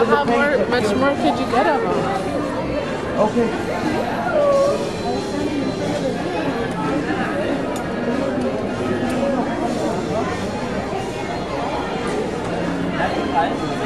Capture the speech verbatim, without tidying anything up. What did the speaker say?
So how more, much more could you get of them? Okay. I